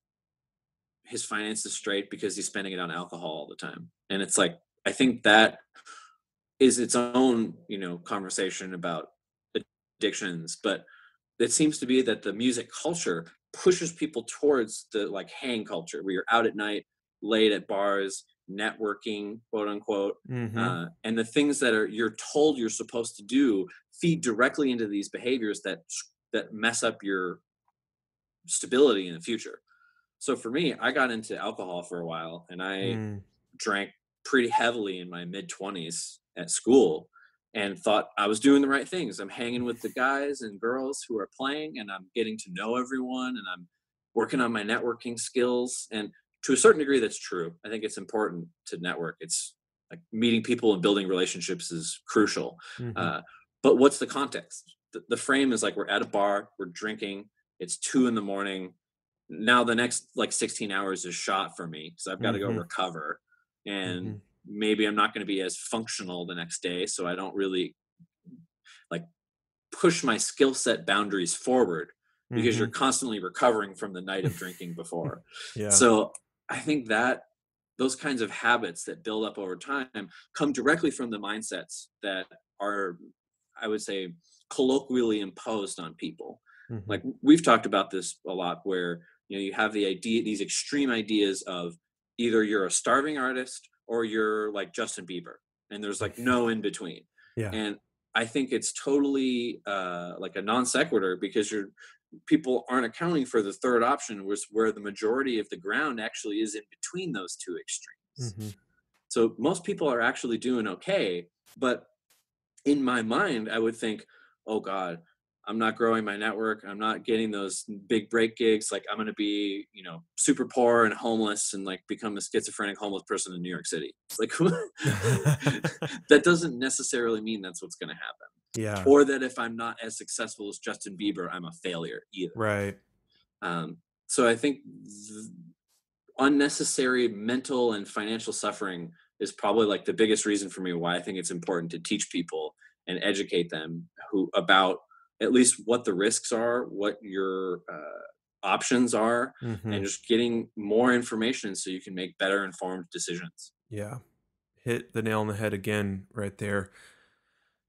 his finances straight because he's spending it on alcohol all the time. And it's like, I think that is its own, you know, conversation about addictions, but it seems to be that the music culture pushes people towards the like hang culture, where you're out at night, late at bars, networking, quote unquote. Mm-hmm. Uh, and the things that are, you're told you're supposed to do feed directly into these behaviors that, that mess up your stability in the future. So for me, I got into alcohol for a while, and I mm. drank pretty heavily in my mid-twenties at school and thought I was doing the right things. I'm hanging with the guys and girls who are playing, and I'm getting to know everyone, and I'm working on my networking skills. And to a certain degree, that's true. I think it's important to network. It's like meeting people and building relationships is crucial. Mm-hmm. Uh, but what's the context? The, the frame is like, we're at a bar, we're drinking, it's two in the morning. Now the next like sixteen hours is shot for me because I've got to mm-hmm. go recover. And mm-hmm. maybe I'm not going to be as functional the next day. So I don't really like push my skill set boundaries forward because mm-hmm. you're constantly recovering from the night of drinking before. Yeah. So I think that those kinds of habits that build up over time come directly from the mindsets that are, I would say, colloquially imposed on people. Mm-hmm. Like we've talked about this a lot, where, you know, you have the idea, these extreme ideas of either you're a starving artist or you're like Justin Bieber, and there's like no in between. Yeah. And I think it's totally uh, like a non sequitur, because you're, people aren't accounting for the third option, was where the majority of the ground actually is in between those two extremes. Mm-hmm. So most people are actually doing okay. But in my mind, I would think, oh God, I'm not growing my network. I'm not getting those big break gigs. Like I'm going to be, you know, super poor and homeless and like become a schizophrenic homeless person in New York City. It's like, that doesn't necessarily mean that's what's going to happen. Yeah. Or that if I'm not as successful as Justin Bieber, I'm a failure either. Right. Um, so I think unnecessary mental and financial suffering is probably like the biggest reason for me why I think it's important to teach people and educate them who about at least what the risks are, what your uh, options are, mm-hmm. and just getting more information so you can make better informed decisions. Yeah. Hit the nail on the head again right there.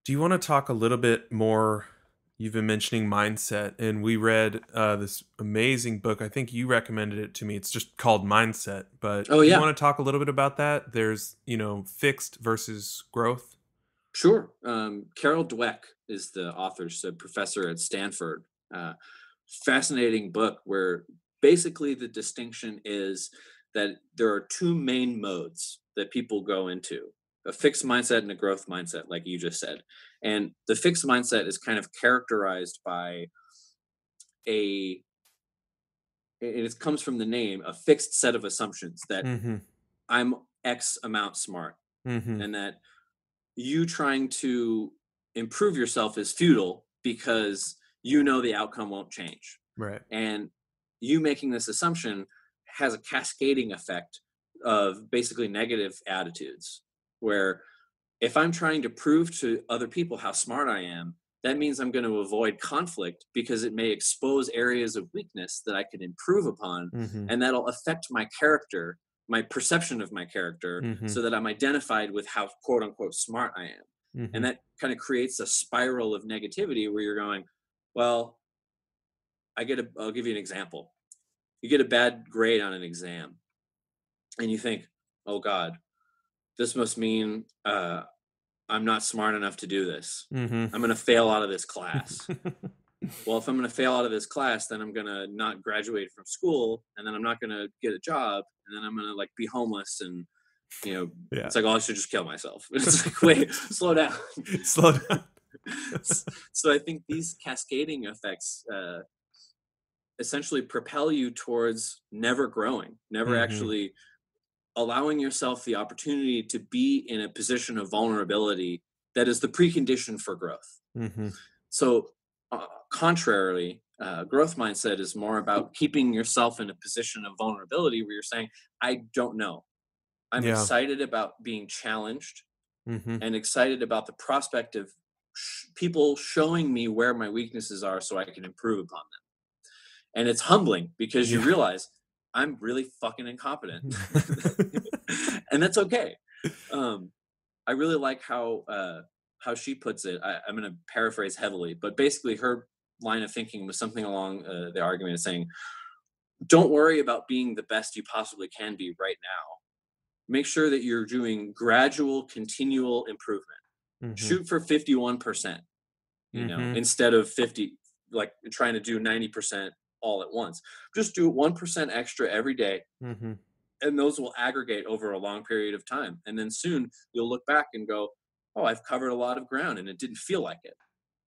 Do you want to talk a little bit more? You've been mentioning mindset, and we read uh, this amazing book. I think you recommended it to me. It's just called Mindset, but oh, yeah. Do you want to talk a little bit about that? There's, you know, fixed versus growth. Sure. Um, Carol Dweck is the author, so professor at Stanford. Uh, fascinating book where basically the distinction is that there are two main modes that people go into, a fixed mindset and a growth mindset, like you just said. And the fixed mindset is kind of characterized by a, and it comes from the name, a fixed set of assumptions that mm-hmm. I'm X amount smart mm-hmm. and that you trying to improve yourself is futile because you know the outcome won't change. Right. And you making this assumption has a cascading effect of basically negative attitudes, where if I'm trying to prove to other people how smart I am, that means I'm going to avoid conflict because it may expose areas of weakness that I can improve upon. Mm-hmm. And that'll affect my character, my perception of my character, mm-hmm. so that I'm identified with how quote unquote smart I am. Mm-hmm. And that kind of creates a spiral of negativity where you're going, well, I get a, I'll give you an example. You get a bad grade on an exam and you think, oh God, this must mean, uh, I'm not smart enough to do this. Mm-hmm. I'm going to fail out of this class. Well, if I'm going to fail out of this class, then I'm going to not graduate from school, and then I'm not going to get a job, and then I'm going to like be homeless, and you know, yeah. It's like, oh, I should just kill myself. It's like, wait, slow down, slow down. So I think these cascading effects uh, essentially propel you towards never growing, never mm-hmm. actually allowing yourself the opportunity to be in a position of vulnerability that is the precondition for growth. Mm-hmm. So. Uh, contrarily, uh, growth mindset is more about keeping yourself in a position of vulnerability where you're saying, I don't know. I'm yeah. excited about being challenged mm-hmm. and excited about the prospect of sh- people showing me where my weaknesses are so I can improve upon them. And it's humbling because you realize I'm really fucking incompetent and that's okay. Um, I really like how, uh, how she puts it. I, I'm going to paraphrase heavily, but basically her line of thinking was something along uh, the argument of saying, don't worry about being the best you possibly can be right now. Make sure that you're doing gradual, continual improvement. Mm-hmm. Shoot for fifty-one percent, you mm-hmm. know, instead of fifty, like trying to do ninety percent all at once. Just do one percent extra every day. Mm-hmm. and those will aggregate over a long period of time. And then soon you'll look back and go, oh, I've covered a lot of ground and it didn't feel like it.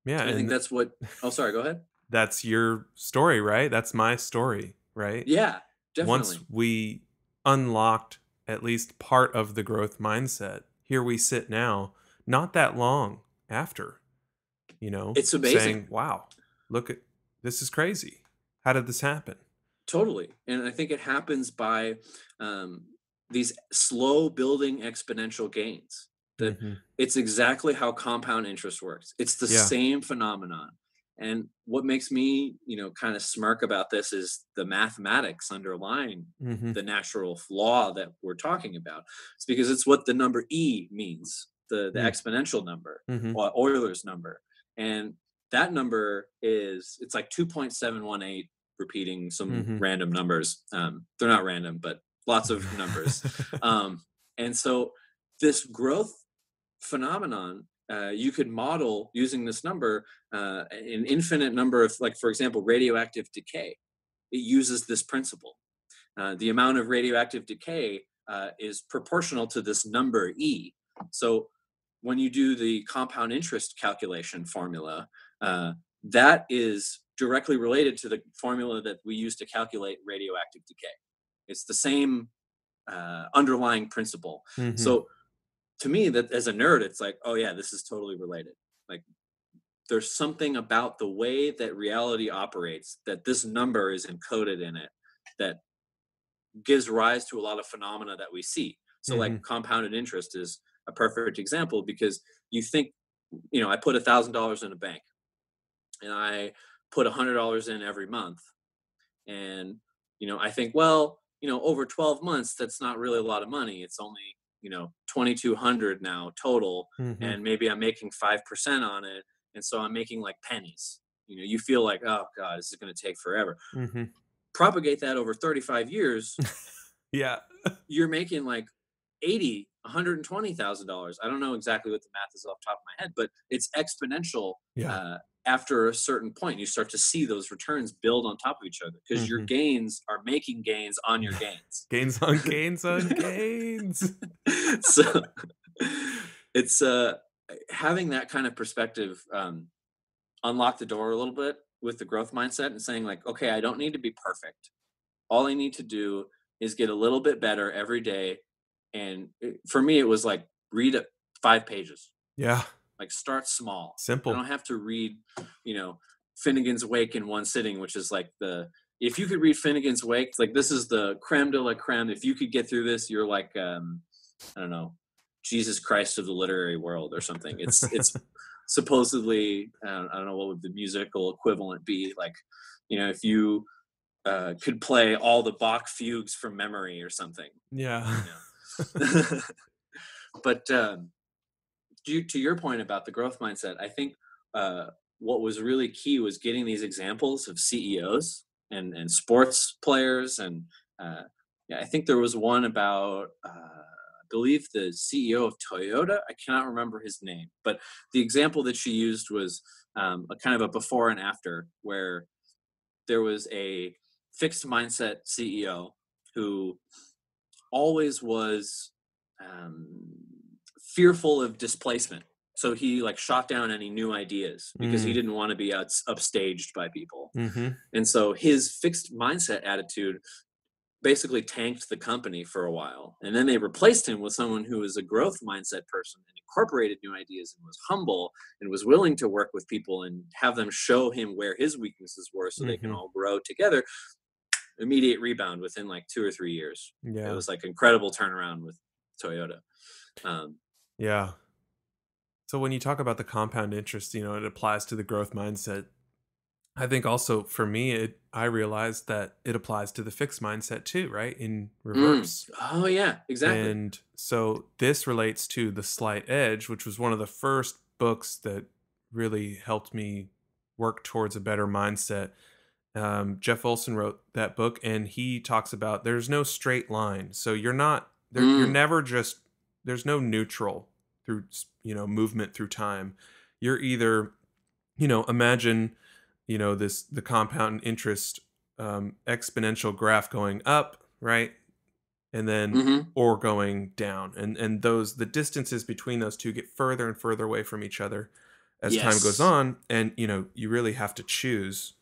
Yeah. And I think that's what, oh, sorry, go ahead. That's your story, right? That's my story, right? Yeah, definitely. Once we unlocked at least part of the growth mindset, here we sit now, not that long after, you know, it's amazing. Saying, wow, look at, this is crazy. How did this happen? Totally. And I think it happens by um, these slow building exponential gains. That mm-hmm. It's exactly how compound interest works. It's the yeah. same phenomenon. And what makes me, you know, kind of smirk about this is the mathematics underlying mm-hmm. the natural flaw that we're talking about. It's because it's what the number E means, the, the mm-hmm. exponential number, mm-hmm. or Euler's number. And that number is, it's like two point seven one eight, repeating some mm-hmm. random numbers. Um, they're not random, but lots of numbers. um, and so this growth phenomenon, Uh, you could model using this number, uh, an infinite number of, like, for example, radioactive decay. It uses this principle. Uh, the amount of radioactive decay uh, is proportional to this number E. So when you do the compound interest calculation formula, uh, that is directly related to the formula that we use to calculate radioactive decay. It's the same uh, underlying principle. Mm-hmm. So to me, that as a nerd, it's like, oh yeah, this is totally related. Like, there's something about the way that reality operates, that this number is encoded in it, that gives rise to a lot of phenomena that we see. So mm-hmm. like compounded interest is a perfect example, because you think, you know, I put a thousand dollars in a bank and I put a hundred dollars in every month. And, you know, I think, well, you know, over twelve months, that's not really a lot of money. It's only, you know, twenty-two hundred now total, mm-hmm. and maybe I'm making five percent on it. And so I'm making like pennies. You know, you feel like, oh God, this is going to take forever. Mm-hmm. Propagate that over thirty-five years. yeah. You're making like eighty, one hundred twenty thousand dollars. I don't know exactly what the math is off the top of my head, but it's exponential. Yeah. Uh, after a certain point, you start to see those returns build on top of each other, because mm-hmm. your gains are making gains on your gains. gains on gains on gains. So it's uh, having that kind of perspective, um, unlock the door a little bit with the growth mindset and saying like, okay, I don't need to be perfect. All I need to do is get a little bit better every day. And it, for me, it was like, read five pages. Yeah. Like, start small. Simple. I don't have to read, you know, Finnegans Wake in one sitting, which is like the, if you could read Finnegans Wake, it's like, this is the creme de la creme. If you could get through this, you're like, um, I don't know, Jesus Christ of the literary world or something. It's, it's supposedly, I don't, I don't know, what would the musical equivalent be? Like, you know, if you uh, could play all the Bach fugues from memory or something. Yeah. You know? But, um, due to your point about the growth mindset, I think uh, what was really key was getting these examples of C E Os and, and sports players. And uh, yeah, I think there was one about, uh, I believe the C E O of Toyota, I cannot remember his name, but the example that she used was um, a kind of a before and after, where there was a fixed mindset C E O who always was um, fearful of displacement. So he like shot down any new ideas because mm. he didn't want to be out, upstaged by people. Mm-hmm. And so his fixed mindset attitude basically tanked the company for a while. And then they replaced him with someone who was a growth mindset person and incorporated new ideas and was humble and was willing to work with people and have them show him where his weaknesses were so mm-hmm. they can all grow together. Immediate rebound within like two or three years. Yeah. It was like incredible turnaround with Toyota. Um, Yeah. So when you talk about the compound interest, you know, it applies to the growth mindset. I think also for me, it, I realized that it applies to the fixed mindset too, right? In reverse. Mm. Oh yeah, exactly. And so this relates to The Slight Edge, which was one of the first books that really helped me work towards a better mindset. Um, Jeff Olson wrote that book, and he talks about there's no straight line. So you're not, there, mm. you're never just, there's no neutral through, you know, movement through time. You're either, you know, imagine, you know, this, the compound interest um, exponential graph going up, right? and then mm-hmm. or going down. And and those the distances between those two get further and further away from each other as yes. time goes on. And, you know, you really have to choose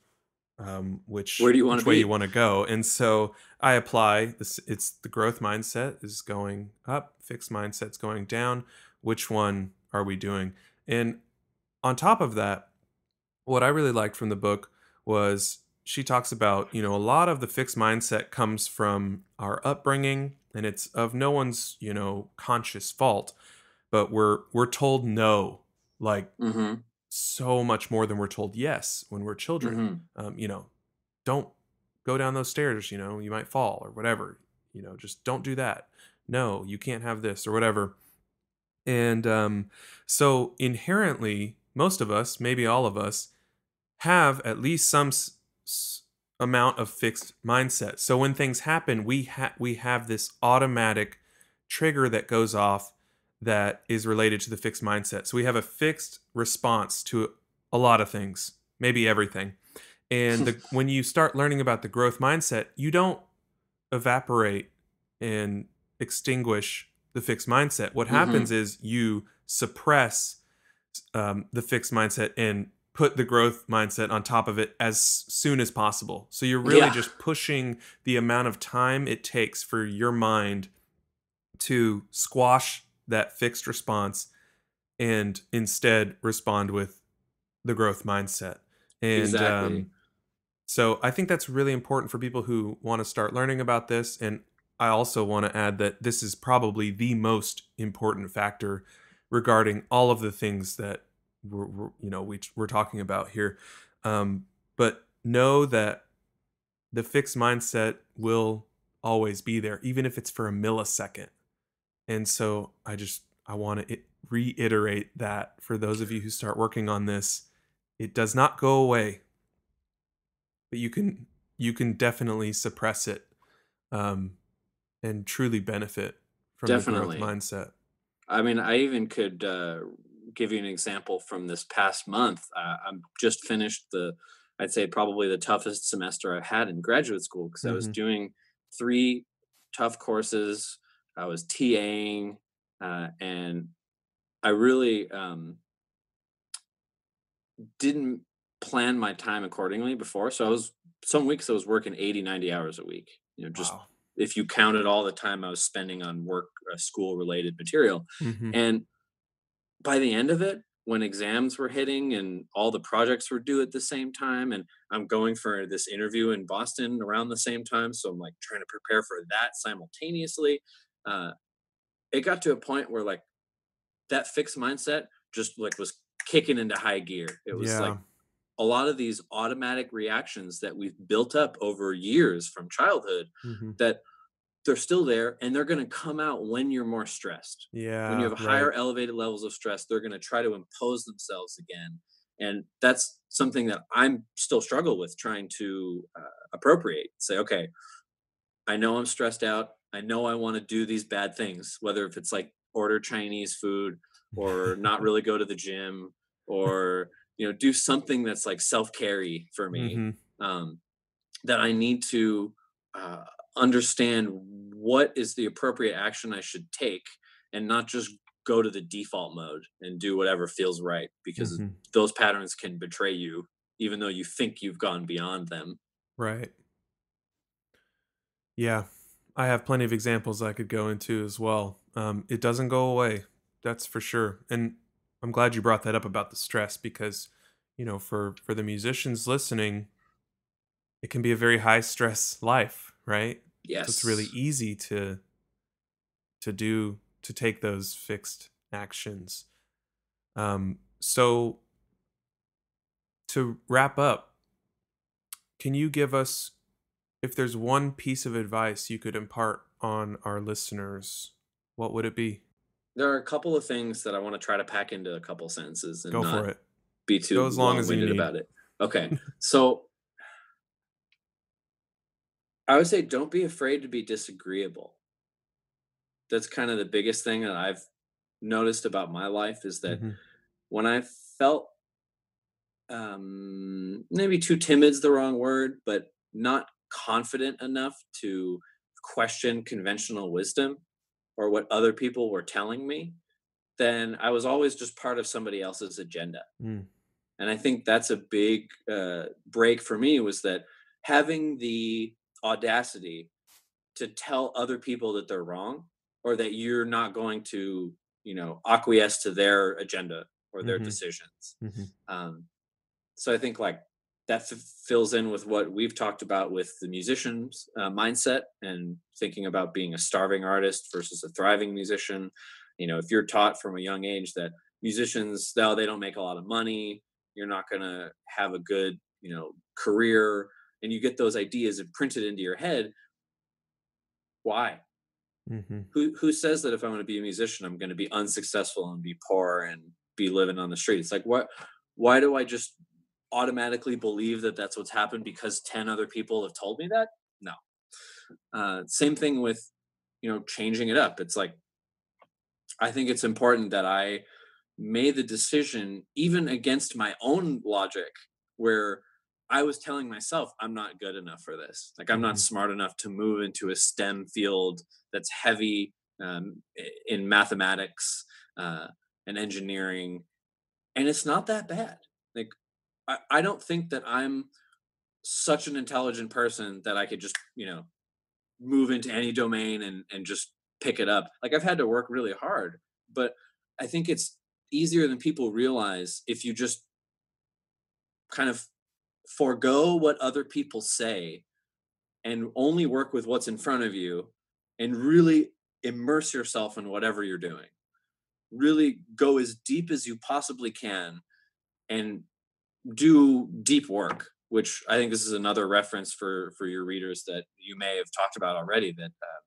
um, which, Where do you wanna which way be? you want to go. And so I apply. This, it's the growth mindset is going up, fixed mindset's going down. Which one are we doing? And on top of that, what I really liked from the book was she talks about, you know, a lot of the fixed mindset comes from our upbringing, and it's of no one's, you know, conscious fault, but we're we're told no, like mm-hmm. so much more than we're told yes when we're children. Mm-hmm. Um, you know, don't go down those stairs, you know, you might fall or whatever, you know, just don't do that. No, you can't have this or whatever. And um, so inherently, most of us, maybe all of us, have at least some s s amount of fixed mindset. So when things happen, we ha we have this automatic trigger that goes off that is related to the fixed mindset. So we have a fixed response to a lot of things, maybe everything. And the, when you start learning about the growth mindset, you don't evaporate and extinguish the fixed mindset. What mm-hmm. happens is you suppress um, the fixed mindset and put the growth mindset on top of it as soon as possible. So you're really yeah. just pushing the amount of time it takes for your mind to squash that fixed response and instead respond with the growth mindset. And exactly. um, so I think that's really important for people who want to start learning about this. And I also want to add that this is probably the most important factor regarding all of the things that we're, we're, you know, we, we're talking about here. Um, but know that the fixed mindset will always be there, even if it's for a millisecond. And so I just, I want to reiterate that for those of you who start working on this, it does not go away, but you can, you can definitely suppress it. Um, and truly benefit from Definitely. the growth mindset. I mean, I even could uh, give you an example from this past month. Uh, I'm just finished the, I'd say probably the toughest semester I've had in graduate school, because mm-hmm. I was doing three tough courses. I was TAing, uh, and I really um, didn't plan my time accordingly before. So I was, some weeks I was working eighty, ninety hours a week, you know, just wow. if you counted all the time I was spending on work, uh, school related material. Mm-hmm. And by the end of it, when exams were hitting and all the projects were due at the same time, and I'm going for this interview in Boston around the same time. So I'm like trying to prepare for that simultaneously. Uh, it got to a point where like that fixed mindset just like was kicking into high gear. It was yeah. like a lot of these automatic reactions that we've built up over years from childhood mm-hmm. that they're still there, and they're going to come out when you're more stressed. Yeah. When you have right. higher elevated levels of stress, they're going to try to impose themselves again. And that's something that I'm still struggle with trying to uh, appropriate. Say, okay, I know I'm stressed out. I know I want to do these bad things, whether if it's like order Chinese food or not really go to the gym or, you know, do something that's like self-care-y for me, mm-hmm. um, that I need to uh, understand what is the appropriate action I should take and not just go to the default mode and do whatever feels right, because mm-hmm. those patterns can betray you, even though you think you've gone beyond them. Right. Yeah. I have plenty of examples I could go into as well. Um, it doesn't go away. That's for sure. And I'm glad you brought that up about the stress, because, you know, for, for the musicians listening, it can be a very high stress life, right? Yes. So it's really easy to, to do, to take those fixed actions. Um, so to wrap up, can you give us, if there's one piece of advice you could impart on our listeners, what would it be? There are a couple of things that I want to try to pack into a couple sentences and Go not for it. be too Go as long long as you need. about it. Okay. So I would say, don't be afraid to be disagreeable. That's kind of the biggest thing that I've noticed about my life, is that mm-hmm. when I felt um, maybe too timid's the wrong word, but not confident enough to question conventional wisdom or what other people were telling me, then I was always just part of somebody else's agenda. Mm. And I think that's a big uh, break for me, was that having the audacity to tell other people that they're wrong, or that you're not going to, you know, acquiesce to their agenda or their mm-hmm. decisions. Mm-hmm. Um, so I think like that f- fills in with what we've talked about with the musician's uh, mindset and thinking about being a starving artist versus a thriving musician. You know, if you're taught from a young age that musicians, though, they don't make a lot of money, you're not going to have a good, you know, career, and you get those ideas imprinted into your head. Why? Mm-hmm. Who who says that if I'm going to be a musician, I'm going to be unsuccessful and be poor and be living on the street? It's like, what? Why do I just automatically believe that that's what's happened because ten other people have told me that? No. Uh, same thing with, you know, changing it up. It's like, I think it's important that I made the decision, even against my own logic, where I was telling myself, I'm not good enough for this. Like, I'm not smart enough to move into a STEM field that's heavy um, in mathematics uh, and engineering. And it's not that bad. Like, I, I don't think that I'm such an intelligent person that I could just, you know, move into any domain and, and just pick it up. Like, I've had to work really hard, but I think it's easier than people realize if you just kind of forego what other people say and only work with what's in front of you and really immerse yourself in whatever you're doing. Really go as deep as you possibly can and do deep work, which I think this is another reference for, for your readers that you may have talked about already, that uh,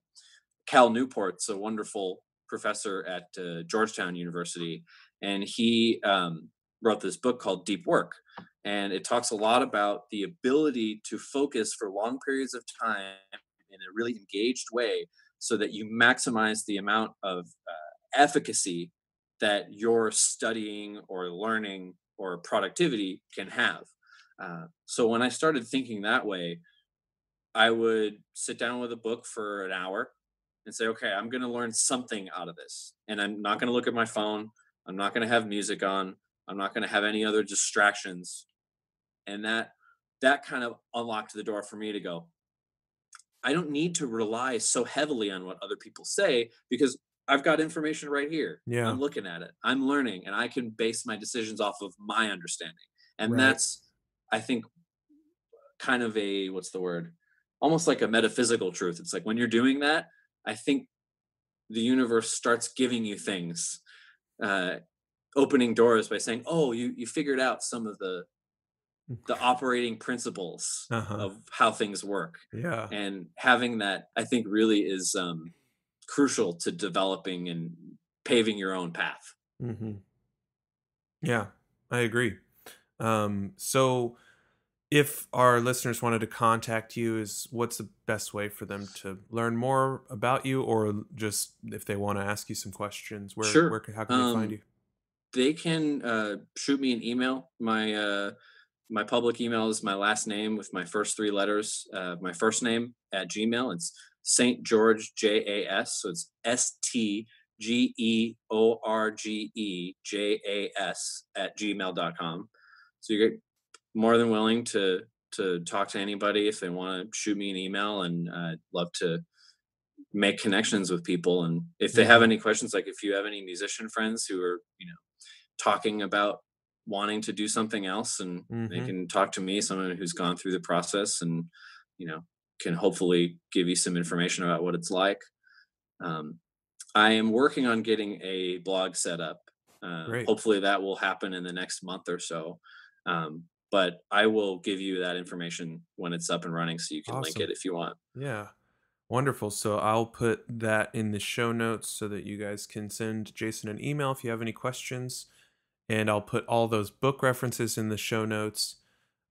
Cal Newport's a wonderful professor at uh, Georgetown University, and he um, wrote this book called Deep Work. And it talks a lot about the ability to focus for long periods of time in a really engaged way so that you maximize the amount of uh, efficacy that your studying or learning or productivity can have. Uh, so when I started thinking that way, I would sit down with a book for an hour and say, okay, I'm going to learn something out of this. And I'm not going to look at my phone. I'm not going to have music on. I'm not going to have any other distractions. And that that kind of unlocked the door for me to go, I don't need to rely so heavily on what other people say, because I've got information right here. Yeah. I'm looking at it. I'm learning, and I can base my decisions off of my understanding. And right. That's, I think, kind of a, what's the word? Almost like a metaphysical truth. It's like when you're doing that, I think the universe starts giving you things, uh, opening doors by saying, oh, you you figured out some of the the operating principles uh-huh. of how things work. Yeah. And having that, I think, really is um, crucial to developing and paving your own path. Mm-hmm. Yeah, I agree. Um, so if our listeners wanted to contact you, is what's the best way for them to learn more about you, or just if they want to ask you some questions, where, sure. where how can they um, find you? They can uh, shoot me an email. My uh, my public email is my last name with my first three letters. Uh, my first name at Gmail. It's Saint George J A S. So it's S T G E O R G E J A S at gmail dot com. So you're more than willing to to talk to anybody if they want to shoot me an email, and I'd love to make connections with people. And if they have any questions, like if you have any musician friends who are, you know, talking about wanting to do something else, and mm-hmm. they can talk to me, someone who's gone through the process and, you know, can hopefully give you some information about what it's like. Um, I am working on getting a blog set up. Uh, hopefully that will happen in the next month or so. Um, but I will give you that information when it's up and running, so you can awesome. Link it if you want. Yeah. Wonderful. So I'll put that in the show notes so that you guys can send Jason an email if you have any questions. And I'll put all those book references in the show notes.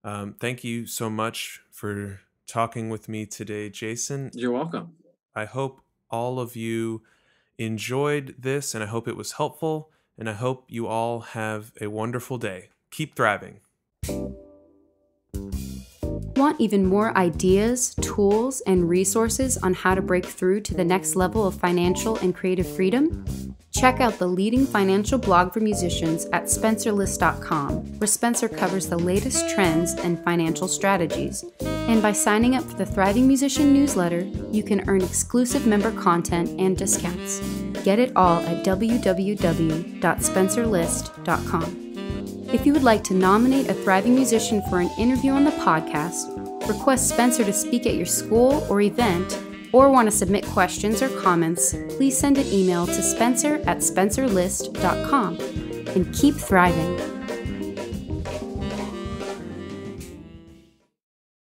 Um, thank you so much for talking with me today, Jason. You're welcome. I hope all of you enjoyed this, and I hope it was helpful. And I hope you all have a wonderful day. Keep thriving. want even more ideas, tools, and resources on how to break through to the next level of financial and creative freedom? Check out the leading financial blog for musicians at Spenser Liszt dot com, where Spenser covers the latest trends and financial strategies. And by signing up for the Thriving Musician newsletter, you can earn exclusive member content and discounts. Get it all at w w w dot Spenser Liszt dot com. If you would like to nominate a thriving musician for an interview on the podcast, request Spenser to speak at your school or event, or want to submit questions or comments, please send an email to Spenser at Spenser Liszt dot com. And keep thriving.